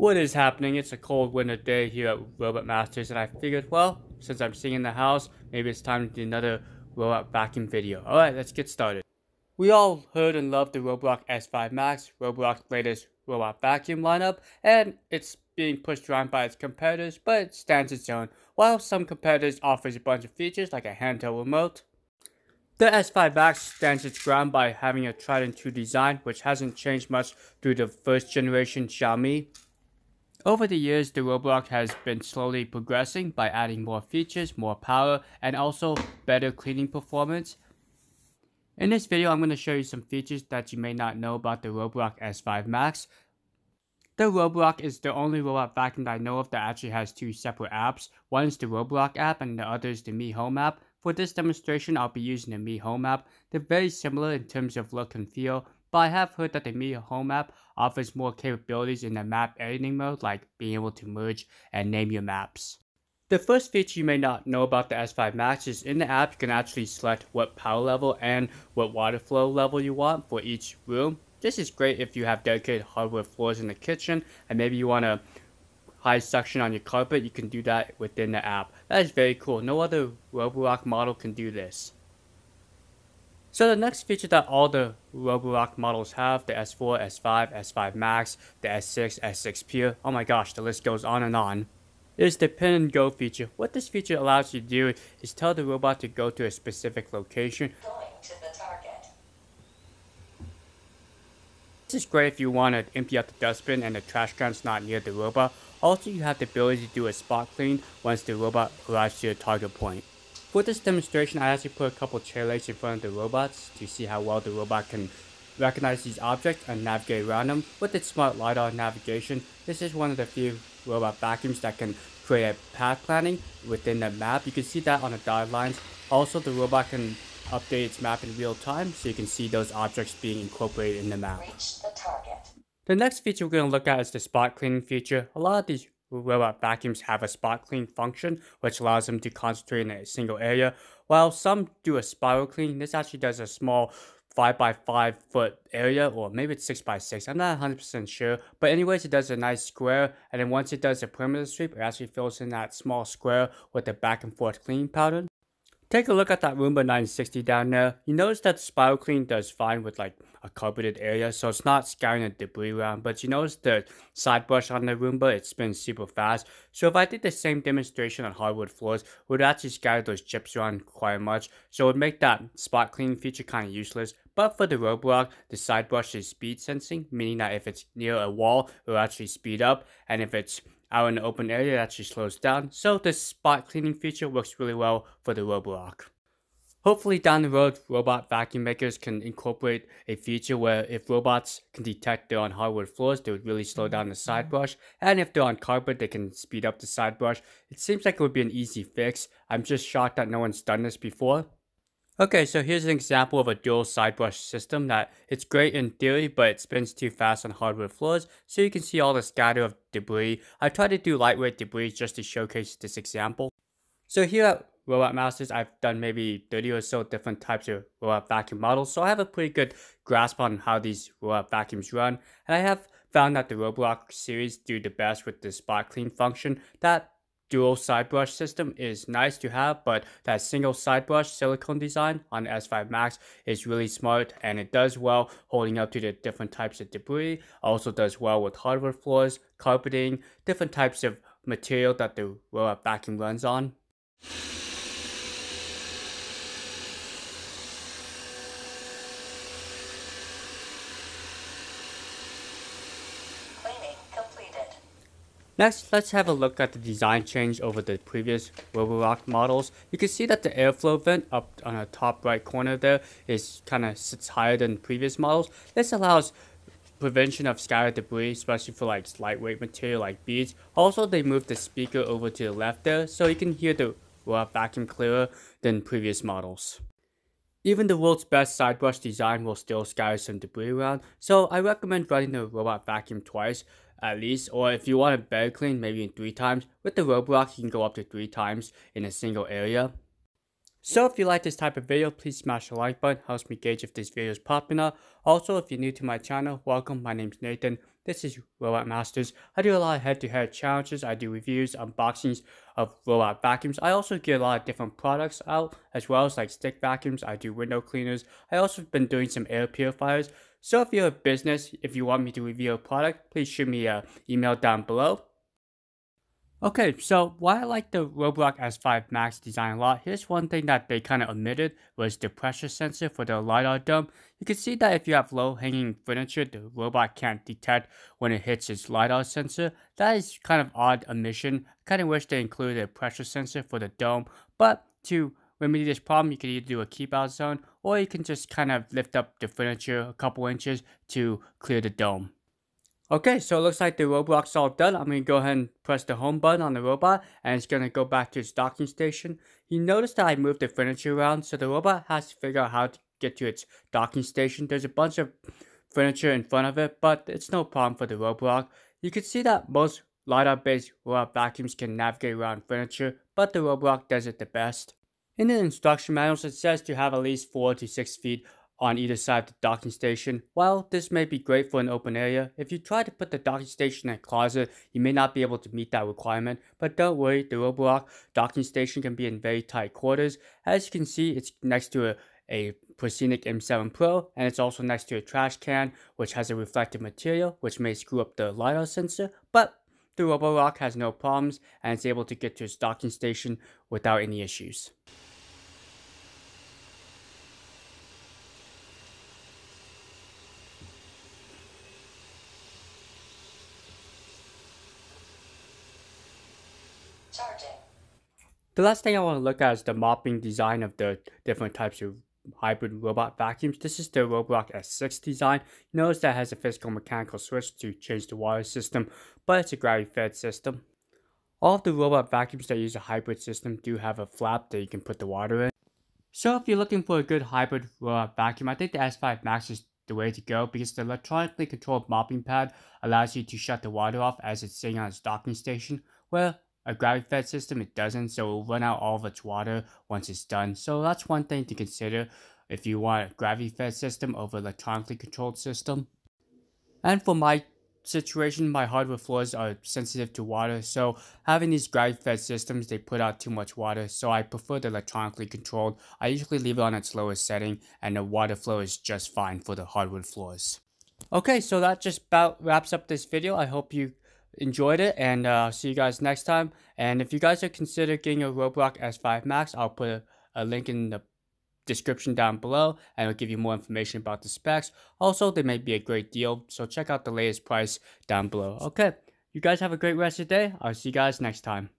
What is happening? It's a cold winter day here at Robot Masters, and I figured, well, since I'm sitting in the house, maybe it's time to do another robot vacuum video. Alright, let's get started. We all heard and loved the Roborock S5 Max, Roborock's latest robot vacuum lineup, and it's being pushed around by its competitors, but it stands its own. While some competitors offers a bunch of features like a handheld remote, the S5 Max stands its ground by having a tried and true design, which hasn't changed much through the first generation Xiaomi. Over the years, the Roborock has been slowly progressing by adding more features, more power, and also better cleaning performance. In this video, I'm going to show you some features that you may not know about the Roborock S5 Max. The Roborock is the only robot vacuum that I know of that actually has two separate apps. One is the Roborock app and the other is the Mi Home app. For this demonstration, I'll be using the Mi Home app. They're very similar in terms of look and feel, but I have heard that the Mi Home app offers more capabilities in the map editing mode, like being able to merge and name your maps. The first feature you may not know about the S5 Max is in the app you can actually select what power level and what water flow level you want for each room. This is great if you have dedicated hardwood floors in the kitchen and maybe you want a high suction on your carpet, you can do that within the app. That is very cool. No other Roborock model can do this. So the next feature that all the Roborock models have, the S4, S5, S5 Max, the S6, S6 Pure, oh my gosh, the list goes on and on, is the pin and go feature. What this feature allows you to do is tell the robot to go to a specific location. Going to the target. This is great if you want to empty out the dustbin and the trash can's not near the robot. Also, you have the ability to do a spot clean once the robot arrives to your target point. For this demonstration, I actually put a couple chair legs in front of the robots to see how well the robot can recognize these objects and navigate around them. With its smart LIDAR navigation, this is one of the few robot vacuums that can create a path planning within the map. You can see that on the dotted lines. Also, the robot can update its map in real time, so you can see those objects being incorporated in the map. Reach the target. The next feature we're going to look at is the spot cleaning feature. A lot of these robot vacuums have a spot clean function, which allows them to concentrate in a single area. While some do a spiral clean, this actually does a small 5 by 5 foot area, or maybe it's 6 by 6. I'm not 100% sure, but anyways, it does a nice square, and then once it does a perimeter sweep, it actually fills in that small square with the back and forth cleaning pattern. Take a look at that Roomba 960 down there. You notice that the spiral clean does fine with like a carpeted area, so it's not scouring the debris around, but you notice the side brush on the Roomba, it spins super fast. So if I did the same demonstration on hardwood floors, it would actually scatter those chips around quite much, so it would make that spot cleaning feature kind of useless. But for the Roborock, the side brush is speed sensing, meaning that if it's near a wall, it will actually speed up, and if it's out in the open area, it actually slows down. So this spot cleaning feature works really well for the Roborock. Hopefully down the road, robot vacuum makers can incorporate a feature where if robots can detect they're on hardwood floors, they would really slow down the side brush, and if they're on carpet, they can speed up the side brush. It seems like it would be an easy fix. I'm just shocked that no one's done this before. Okay, so here's an example of a dual side brush system that it's great in theory, but it spins too fast on hardwood floors, so you can see all the scatter of debris. I tried to do lightweight debris just to showcase this example. So here at Robot Masters, I've done maybe 30 or so different types of robot vacuum models, so I have a pretty good grasp on how these robot vacuums run, and I have found that the Roborock series do the best with the spot clean function. That dual side brush system is nice to have, but that single side brush silicone design on the S5 Max is really smart, and it does well holding up to the different types of debris. Also does well with hardwood floors, carpeting, different types of material that the robot vacuum runs on. Next, let's have a look at the design change over the previous Roborock models. You can see that the airflow vent up on the top right corner there is kind of sits higher than previous models. This allows prevention of scattered debris, especially for like lightweight material like beads. Also, they moved the speaker over to the left there, so you can hear the robot vacuum clearer than previous models. Even the world's best side brush design will still scatter some debris around, so I recommend running the robot vacuum twice at least, or if you want to better clean, maybe in 3 times. With the Roborock, you can go up to 3 times in a single area. So if you like this type of video, please smash the like button, helps me gauge if this video is popping up. Also, if you're new to my channel, welcome, my name's Nathan, this is Robot Masters. I do a lot of head-to-head challenges, I do reviews, unboxings of robot vacuums. I also get a lot of different products out, as well as like stick vacuums, I do window cleaners, I also have been doing some air purifiers. So if you're a business, if you want me to review a product, please shoot me an email down below. Okay, so while I like the Roborock S5 Max design a lot, here's one thing that they kind of omitted was the pressure sensor for the LIDAR dome. You can see that if you have low hanging furniture, the robot can't detect when it hits its LIDAR sensor. That is kind of odd omission. I kind of wish they included a pressure sensor for the dome, but to remedy this problem, you can either do a keep out zone or you can just kind of lift up the furniture a couple inches to clear the dome. Okay, so it looks like the Roborock's all done. I'm going to go ahead and press the home button on the robot and it's going to go back to its docking station. You notice that I moved the furniture around, so the robot has to figure out how to get to its docking station. There's a bunch of furniture in front of it, but it's no problem for the Roborock. You can see that most LiDAR-based robot vacuums can navigate around furniture, but the Roborock does it the best. In the instruction manuals, it says to have at least 4 to 6 feet on either side of the docking station. While this may be great for an open area, if you try to put the docking station in a closet, you may not be able to meet that requirement. But don't worry, the Roborock docking station can be in very tight quarters. As you can see, it's next to a Proscenic M7 Pro, and it's also next to a trash can, which has a reflective material, which may screw up the LiDAR sensor. But the Roborock has no problems, and it's able to get to its docking station without any issues. The last thing I want to look at is the mopping design of the different types of hybrid robot vacuums. This is the Roborock S6 design. Notice that it has a physical mechanical switch to change the water system, but it's a gravity-fed system. All of the robot vacuums that use a hybrid system do have a flap that you can put the water in. So if you're looking for a good hybrid robot vacuum, I think the S5 Max is the way to go because the electronically controlled mopping pad allows you to shut the water off as it's sitting on its docking station, where a gravity-fed system, it doesn't, so it will run out all of its water once it's done. So that's one thing to consider if you want a gravity-fed system over electronically controlled system. And for my situation, my hardwood floors are sensitive to water, so having these gravity-fed systems, they put out too much water, so I prefer the electronically controlled. I usually leave it on its lowest setting, and the water flow is just fine for the hardwood floors. Okay, so that just about wraps up this video. I hope you enjoyed it, and I'll see you guys next time. And if you guys are considering getting a Roborock S5 Max, I'll put a link in the description down below and it'll give you more information about the specs. Also, there may be a great deal, so check out the latest price down below. Okay, you guys have a great rest of the day. I'll see you guys next time.